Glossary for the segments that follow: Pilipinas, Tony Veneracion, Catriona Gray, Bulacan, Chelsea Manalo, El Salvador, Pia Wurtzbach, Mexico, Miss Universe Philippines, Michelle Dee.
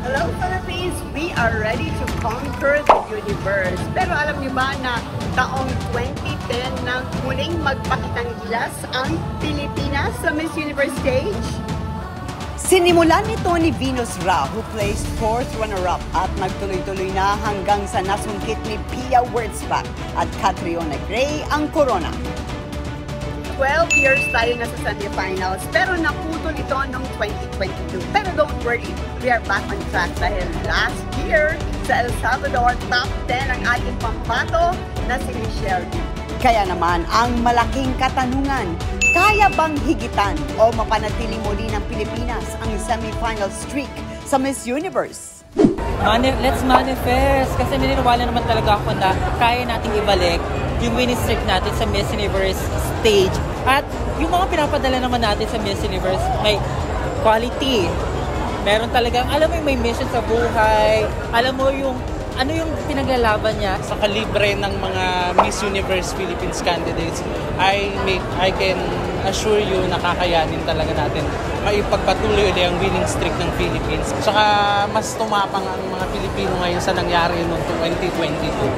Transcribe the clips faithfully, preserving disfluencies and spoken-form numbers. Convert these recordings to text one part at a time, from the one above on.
Hello Philippines! We are ready to conquer the universe. Pero alam niyo ba na taong twenty ten na muling magpakitang gilas ang Pilipinas sa Miss Universe stage? Sinimulan ni Tony Veneracion, who placed fourth runner-up, at nagtuloy-tuloy na hanggang sa nasungkit ni Pia Wurtzbach at Catriona Gray ang corona. twelve years tayo na sa semi-finals, pero naputol ito noong twenty twenty-two. Pero don't worry, we are back on track dahil last year sa El Salvador, top ten ang ating pambato na si Michelle Dee. Kaya naman ang malaking katanungan, kaya bang higitan o mapanatili muli ng Pilipinas ang semi-final streak sa Miss Universe? Manif Let's manifest! Kasi naniniwala naman talaga ako na kaya nating ibalik yung winning streak natin sa Miss Universe stage. At yung mga pinapadala naman natin sa Miss Universe, may quality. Meron talagang, alam mo yung may mission sa buhay, alam mo yung, ano yung pinaglalaban niya. Sa kalibre ng mga Miss Universe Philippines candidates, I, may, I can assure you na kakayanin talaga natin maipagpatuloy ulit ang winning streak ng Philippines. Tsaka mas tumapang ang mga Pilipino ngayon sa nangyari noong twenty twenty-two.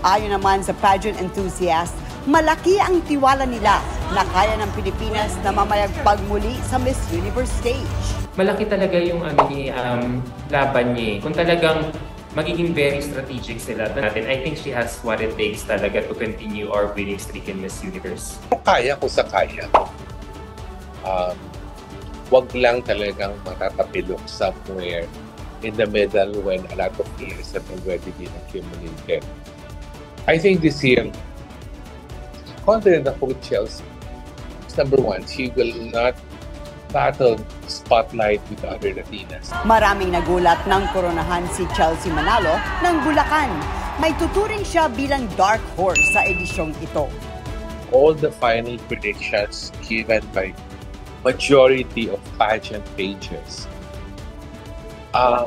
Ayon naman sa pageant enthusiast, malaki ang tiwala nila na kaya ng Pilipinas na mamayagpag muli sa Miss Universe stage. Malaki talaga yung um, um, laban niya. Kung talagang magiging very strategic sila natin, I think she has what it takes talaga to continue our winning streak in Miss Universe. Kaya ko sa kaya. Um, wag lang talagang matatapilok somewhere in the middle when a lot of years have already been accumulated. I think this year, confident about Chelsea. Number one, she will not battle spotlight with other Latinas. Maraming nagulat ng koronahan si Chelsea Manalo ng Bulacan. May tuturing siya bilang dark horse sa edisyong ito. All the final predictions given by majority of pageant pages. Uh,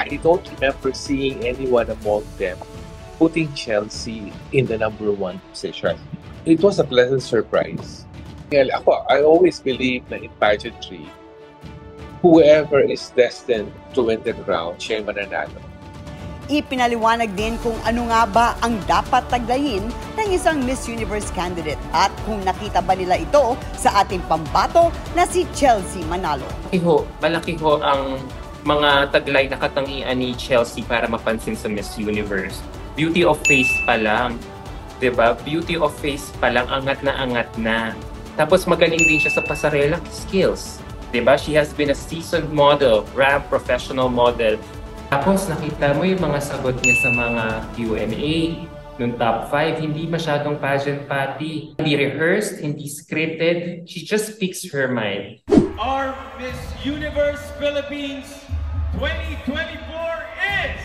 I don't remember seeing anyone among them putting Chelsea in the number one position. It was a pleasant surprise. Ako, I always believe that in pageantry, whoever is destined to win the crown, siya yung mananalo. Ipinaliwanag din kung ano nga ba ang dapat taglayin ng isang Miss Universe candidate at kung nakita ba nila ito sa ating pambato na si Chelsea Manalo. Malaki ho, malaki ho ang mga taglay na katangian ni Chelsea para mapansin sa Miss Universe. Beauty of face pa lang, diba? Beauty of face pa lang, angat na angat na. Tapos magaling din siya sa pasarela skills, diba? She has been a seasoned model, ramp professional model. Tapos nakita mo yung mga sagot niya sa mga Q and A, nung top five, hindi masyadong pageant party. Hindi rehearsed, hindi scripted, she just speaks her mind. Our Miss Universe Philippines twenty twenty-four is...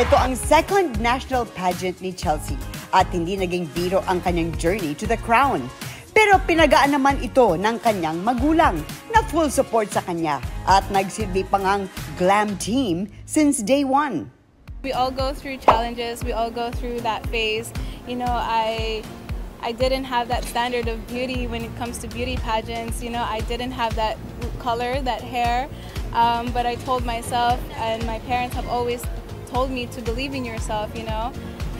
Ito ang second national pageant ni Chelsea at hindi naging biro ang kanyang journey to the crown. Pero pinagaan naman ito ng kanyang magulang na full support sa kanya at nagsilbi pang ang glam team since day one. We all go through challenges, we all go through that phase. You know, I, I didn't have that standard of beauty when it comes to beauty pageants. You know, I didn't have that color, that hair. Um, but I told myself, and my parents have always told me to believe in yourself, you know.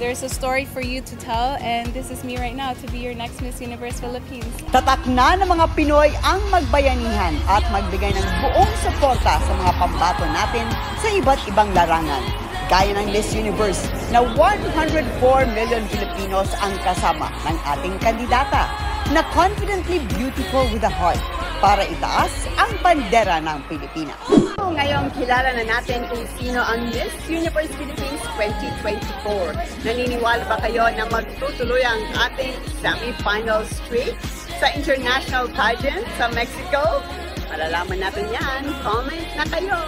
There's a story for you to tell, and this is me right now to be your next Miss Universe Philippines. Tatak na ng mga Pinoy ang magbayanihan at magbigay ng buong suporta sa mga pambato natin sa iba't ibang larangan. Gaya ng Miss Universe na one hundred four million Filipinos ang kasama ng ating kandidata na confidently beautiful with a heart para itaas ang bandera ng Pilipinas. So, ngayon, kilala na natin kung sino ang Miss Universe Philippines twenty twenty-four. Naniniwala ba kayo na magtutuloy ang ating semi-final streak sa international pageant sa Mexico? Malalaman natin yan. Comment na kayo!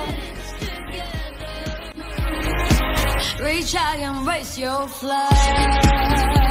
Reach out and raise your flag.